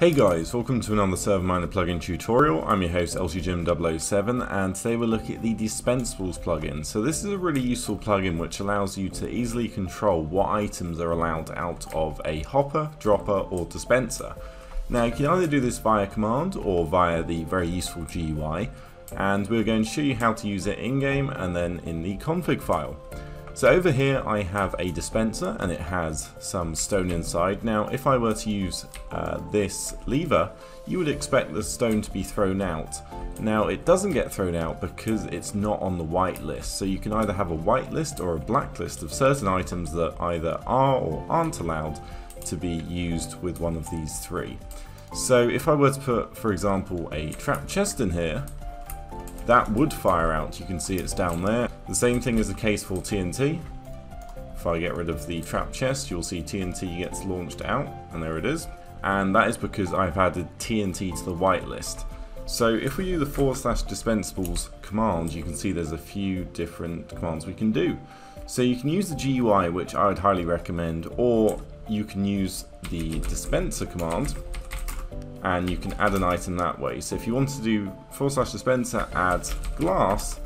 Hey guys, welcome to another ServerMiner plugin tutorial. I'm your host LtJim007 and today we'll look at the Dispensables plugin. So this is a really useful plugin which allows you to easily control what items are allowed out of a hopper, dropper or dispenser. Now you can either do this via command or via the very useful GUI, and we're going to show you how to use it in game and then in the config file. So over here I have a dispenser and it has some stone inside. Now if I were to use this lever, you would expect the stone to be thrown out. Now it doesn't get thrown out because it's not on the whitelist. So you can either have a whitelist or a blacklist of certain items that either are or aren't allowed to be used with one of these three. So if I were to put, for example, a trap chest in here, that would fire out. You can see it's down there. The same thing is the case for TNT. If I get rid of the trap chest, you'll see TNT gets launched out, and there it is. And that is because I've added TNT to the whitelist. So if we do the /dispensables command, you can see there's a few different commands we can do. So you can use the GUI, which I would highly recommend, or you can use the dispenser command, and you can add an item that way. So if you want to do /dispenser add glass,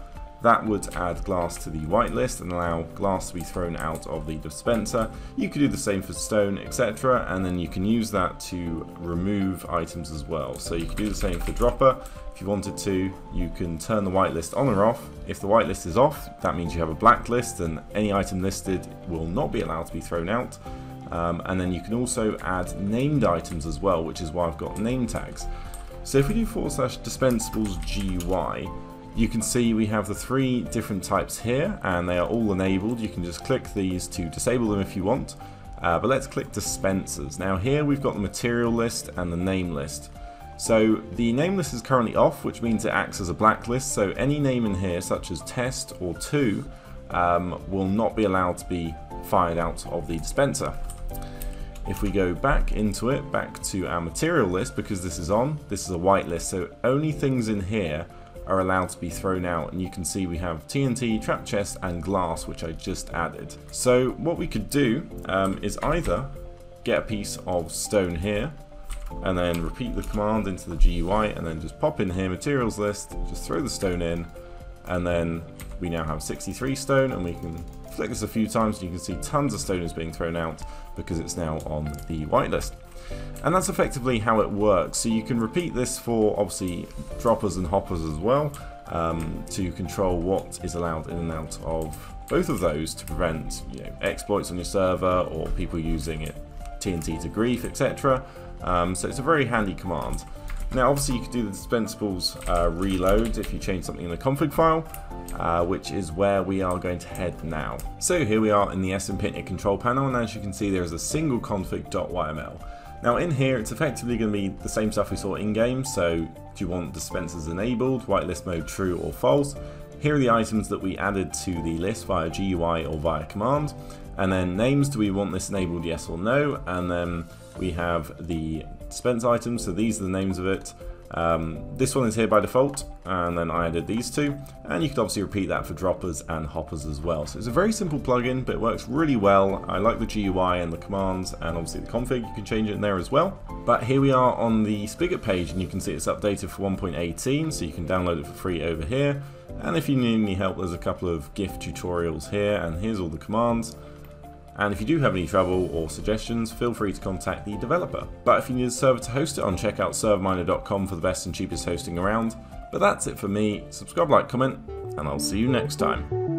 that would add glass to the whitelist and allow glass to be thrown out of the dispenser. You could do the same for stone, etc. And then you can use that to remove items as well. So you can do the same for dropper. If you wanted to, you can turn the whitelist on or off. If the whitelist is off, that means you have a blacklist and any item listed will not be allowed to be thrown out. And then you can also add named items as well, which is why I've got name tags. So if we do /dispensables GUI, you can see we have the three different types here and they are all enabled. You can just click these to disable them if you want, but let's click dispensers. Now here we've got the material list and the name list. So the name list is currently off, which means it acts as a blacklist, so any name in here such as test or two will not be allowed to be fired out of the dispenser. If we go back into it, back to our material list, because this is on, this is a whitelist, so only things in here are allowed to be thrown out, and you can see we have TNT, trap chest and glass, which I just added. So what we could do is either get a piece of stone here and then repeat the command into the GUI and then just pop in here materials list, just throw the stone in, and then we now have 63 stone, and we can click this a few times and you can see tons of stone is being thrown out because it's now on the whitelist. And that's effectively how it works. So you can repeat this for obviously droppers and hoppers as well, to control what is allowed in and out of both of those to prevent, you know, exploits on your server or people using it TNT to grief, etc. So it's a very handy command. Now obviously you can do the dispensables reload if you change something in the config file, which is where we are going to head now. So here we are in the ServerMiner control panel, and as you can see there is a single config.yml. Now in here it's effectively going to be the same stuff we saw in game, so do you want dispensers enabled, whitelist mode true or false. Here are the items that we added to the list via GUI or via command, and then names, do we want this enabled, yes or no, and then we have the dispense items, so these are the names of it. This one is here by default, and then I added these two, and you can obviously repeat that for droppers and hoppers as well. So it's a very simple plugin, but it works really well. I like the GUI and the commands, and obviously the config, you can change it in there as well. But here we are on the Spigot page, and you can see it's updated for 1.18, so you can download it for free over here. And if you need any help, there's a couple of GIF tutorials here, and here's all the commands. And if you do have any trouble or suggestions, feel free to contact the developer. But if you need a server to host it on, check out ServerMiner.com for the best and cheapest hosting around. But that's it for me. Subscribe, like, comment, and I'll see you next time.